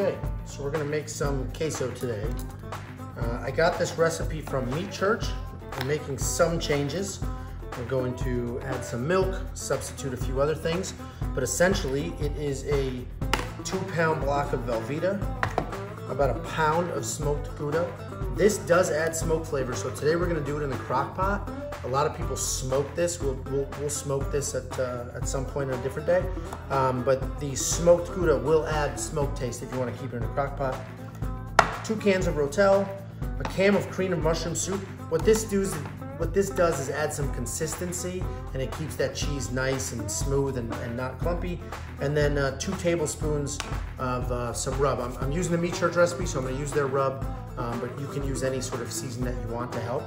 Okay, so we're gonna make some queso today. I got this recipe from Meat Church. We're making some changes. We're going to add some milk, substitute a few other things, but essentially it is a 2-pound block of Velveeta, about a pound of smoked Gouda. This does add smoke flavor, so today we're gonna do it in the Crock-Pot. A lot of people smoke this. We'll smoke this at some point on a different day, but the smoked Gouda will add smoke taste if you wanna keep it in a Crock-Pot. 2 cans of Rotel, a can of cream and mushroom soup. What this does is add some consistency, and it keeps that cheese nice and smooth and not clumpy. And then 2 tablespoons of some rub. I'm using the Meat Church recipe, so I'm gonna use their rub, but you can use any sort of season that you want to help.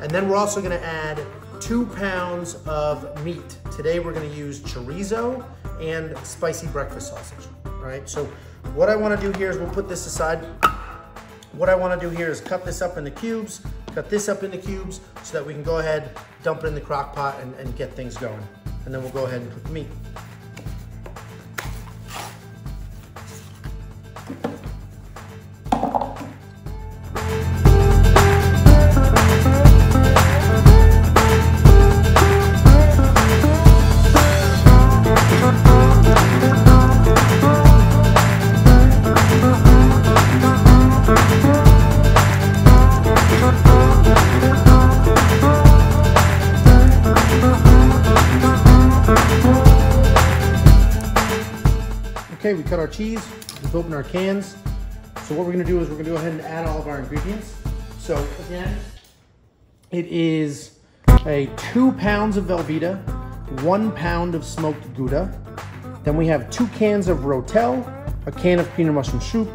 And then we're also gonna add 2 pounds of meat. Today we're gonna use chorizo and spicy breakfast sausage, right? So what I wanna do here is we'll put this aside. What I wanna do here is cut this up into cubes, so that we can go ahead, dump it in the crock pot and get things going. And then we'll go ahead and cook the meat. Okay, we cut our cheese, we've opened our cans. So what we're gonna do is we're gonna go ahead and add all of our ingredients. So again, it is a 2 pounds of Velveeta, 1 pound of smoked Gouda. Then we have 2 cans of Rotel, a can of peanut mushroom soup,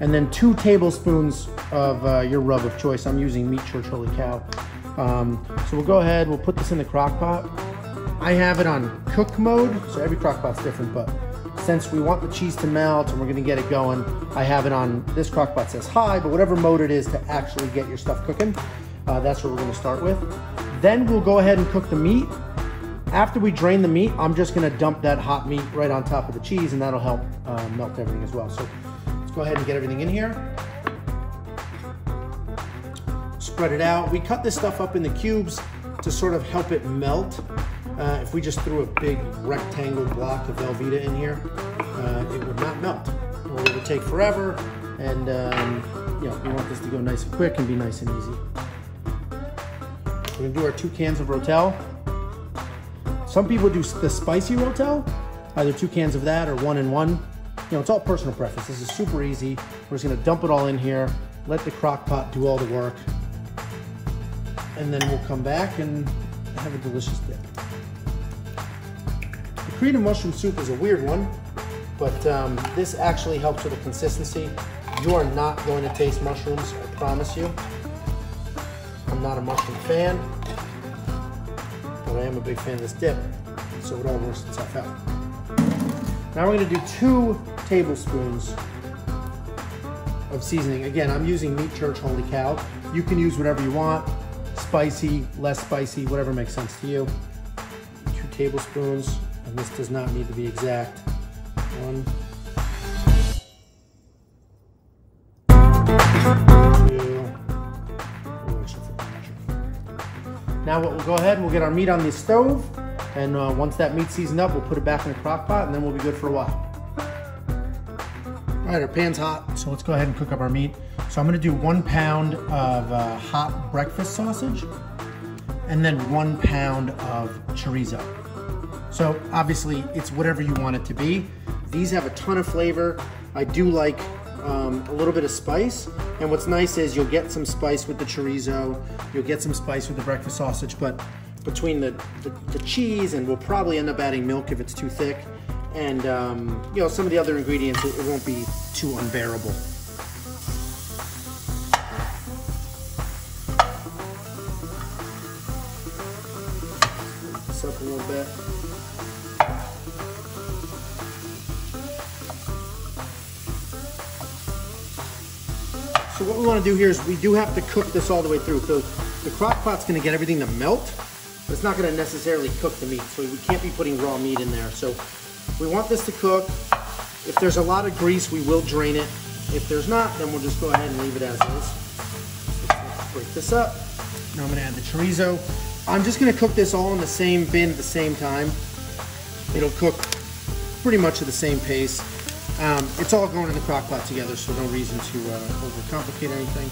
and then 2 tablespoons of your rub of choice. I'm using Meat Church, holy cow. So we'll go ahead, we'll put this in the crock pot. I have it on cook mode, so every crock pot's different, but since we want the cheese to melt and we're gonna get it going, I have it on, this crock pot says high, but whatever mode it is to actually get your stuff cooking, that's what we're gonna start with. Then we'll go ahead and cook the meat. After we drain the meat, I'm just gonna dump that hot meat right on top of the cheese, and that'll help melt everything as well. So let's go ahead and get everything in here. Spread it out. We cut this stuff up into cubes to sort of help it melt. If we just threw a big rectangle block of Velveeta in here, it would not melt, or it would take forever, and yeah, we want this to go nice and quick and be nice and easy. We're gonna do our 2 cans of Rotel. Some people do the spicy Rotel, either 2 cans of that or 1 and 1. You know, it's all personal preference. This is super easy. We're just gonna dump it all in here, let the crock pot do all the work, and then we'll come back and have a delicious dip. Cream and mushroom soup is a weird one, but this actually helps with the consistency. You are not going to taste mushrooms, I promise you. I'm not a mushroom fan, but I am a big fan of this dip, so it all works itself out. Now we're gonna do 2 tablespoons of seasoning. Again, I'm using Meat Church, holy cow. You can use whatever you want, spicy, less spicy, whatever makes sense to you. 2 tablespoons. And this does not need to be exact. 1, 2, 3. Now what we'll go ahead and we'll get our meat on the stove, and once that meat seasoned up, we'll put it back in the crock pot, and then we'll be good for a while. All right, our pan's hot, so let's go ahead and cook up our meat. So I'm gonna do 1 pound of hot breakfast sausage, and then 1 pound of chorizo. So obviously it's whatever you want it to be. These have a ton of flavor. I do like a little bit of spice. And what's nice is you'll get some spice with the chorizo, you'll get some spice with the breakfast sausage, but between the cheese, and we'll probably end up adding milk if it's too thick, and you know, some of the other ingredients, it won't be too unbearable. This up a little bit. So what we want to do here is we do have to cook this all the way through. So the crock pot's going to get everything to melt, but it's not going to necessarily cook the meat. So we can't be putting raw meat in there. So we want this to cook. If there's a lot of grease, we will drain it. If there's not, then we'll just go ahead and leave it as is. Let's break this up. Now I'm gonna add the chorizo. I'm just gonna cook this all in the same bin at the same time. It'll cook pretty much at the same pace. It's all going in the crock pot together, so no reason to overcomplicate anything.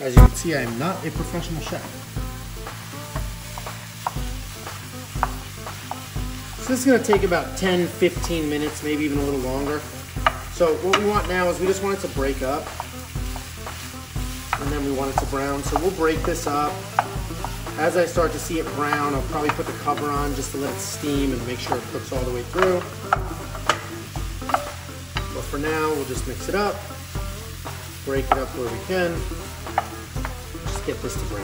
As you can see, I am not a professional chef. So this is going to take about 10, 15 minutes, maybe even a little longer. So what we want now is we just want it to break up. And then we want it to brown. So we'll break this up. As I start to see it brown, I'll probably put the cover on just to let it steam and make sure it cooks all the way through. But for now, we'll just mix it up, break it up where we can. Get this to brown.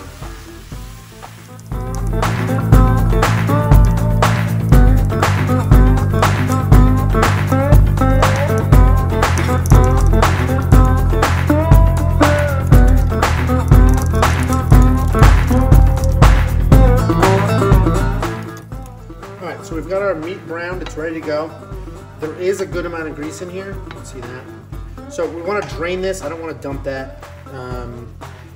Alright, so we've got our meat browned, it's ready to go. There is a good amount of grease in here, you can see that. So we want to drain this, I don't want to dump that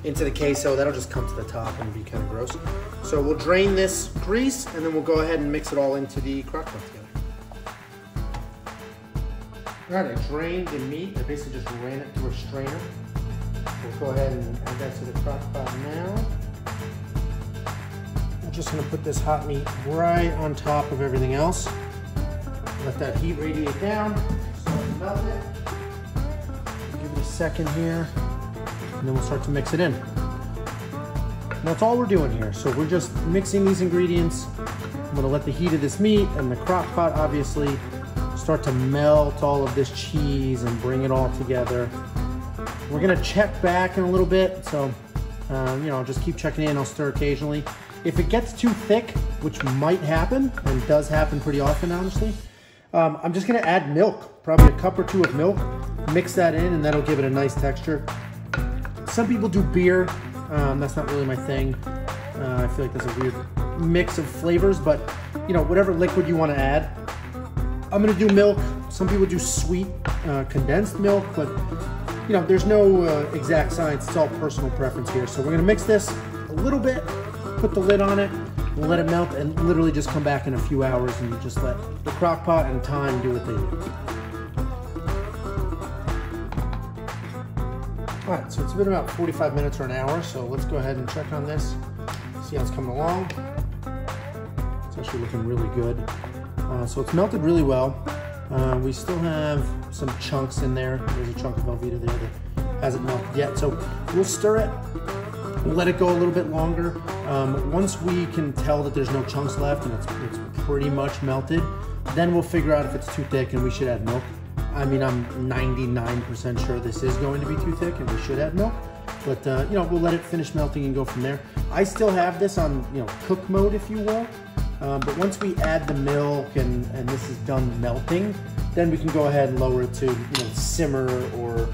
into the queso, that'll just come to the top and be kind of gross. So we'll drain this grease and then we'll go ahead and mix it all into the crock pot together. All right, I drained the meat. I basically just ran it through a strainer. We'll go ahead and add that to the crock pot now. I'm just gonna put this hot meat right on top of everything else. Let that heat radiate down, start to melt it. Give it a second here. And then we'll start to mix it in. And that's all we're doing here. So we're just mixing these ingredients. I'm gonna let the heat of this meat and the crock pot obviously start to melt all of this cheese and bring it all together. We're gonna check back in a little bit. So, you know, just keep checking in, I'll stir occasionally. If it gets too thick, which might happen, and does happen pretty often, honestly, I'm just gonna add milk, probably a cup or two of milk, mix that in, and that'll give it a nice texture. Some people do beer, that's not really my thing. I feel like that's a weird mix of flavors, but you know, whatever liquid you want to add. I'm gonna do milk. Some people do sweet condensed milk, but you know, there's no exact science, it's all personal preference here. So we're gonna mix this a little bit, put the lid on it, let it melt, and literally just come back in a few hours and just let the crock pot and time do what they do. All right, so it's been about 45 minutes or an hour, so let's go ahead and check on this, see how it's coming along. It's actually looking really good. So it's melted really well. We still have some chunks in there. There's a chunk of Velveeta there that hasn't melted yet. So we'll stir it, we'll let it go a little bit longer. Once we can tell that there's no chunks left and it's pretty much melted, then we'll figure out if it's too thick and we should add milk. I mean, I'm 99% sure this is going to be too thick and we should add milk, but you know, we'll let it finish melting and go from there. I still have this on, you know, cook mode, if you will, but once we add the milk and this is done melting, then we can go ahead and lower it to, you know, simmer or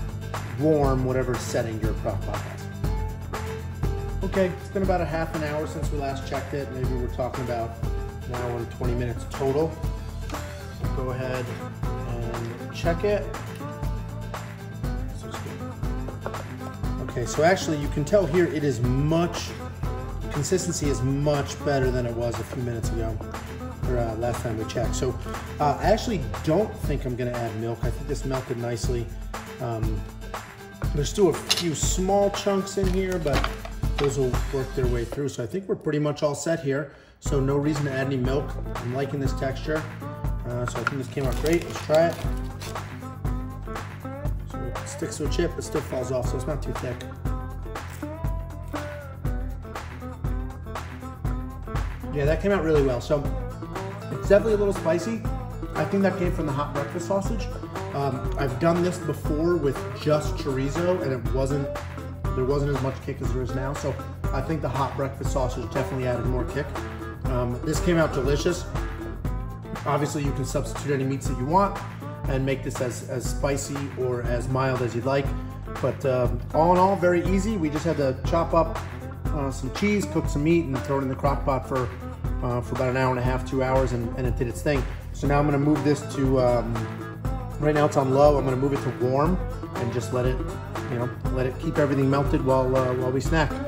warm, whatever setting your crock pot has. Okay, it's been about a half an hour since we last checked it. Maybe we're talking about an hour and 20 minutes total. We'll go ahead. Check it. Okay, so actually you can tell here it is much, the consistency is much better than it was a few minutes ago, or last time we checked. So I actually don't think I'm gonna add milk. I think this melted nicely. There's still a few small chunks in here, but those will work their way through. So I think we're pretty much all set here. So no reason to add any milk. I'm liking this texture. So I think this came out great. Let's try it. So it sticks to a chip, but still falls off, so it's not too thick. Yeah, that came out really well. So it's definitely a little spicy. I think that came from the hot breakfast sausage. I've done this before with just chorizo, and it wasn't, there wasn't as much kick as there is now. So I think the hot breakfast sausage definitely added more kick. This came out delicious. Obviously you can substitute any meats that you want and make this as spicy or as mild as you'd like. But all in all, very easy. We just had to chop up some cheese, cook some meat, and throw it in the crock pot for about an hour and a half, 2 hours, and it did its thing. So now I'm gonna move this to, right now it's on low, I'm gonna move it to warm and just let it, you know, let it keep everything melted while we snack.